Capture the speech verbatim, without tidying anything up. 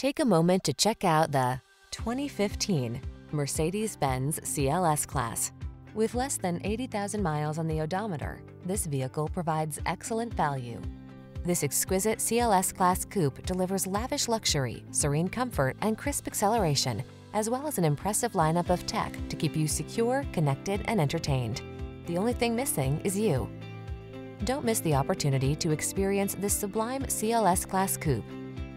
Take a moment to check out the twenty fifteen Mercedes-Benz C L S Class. With less than eighty thousand miles on the odometer, this vehicle provides excellent value. This exquisite C L S Class coupe delivers lavish luxury, serene comfort, and crisp acceleration, as well as an impressive lineup of tech to keep you secure, connected, and entertained. The only thing missing is you. Don't miss the opportunity to experience this sublime C L S Class coupe.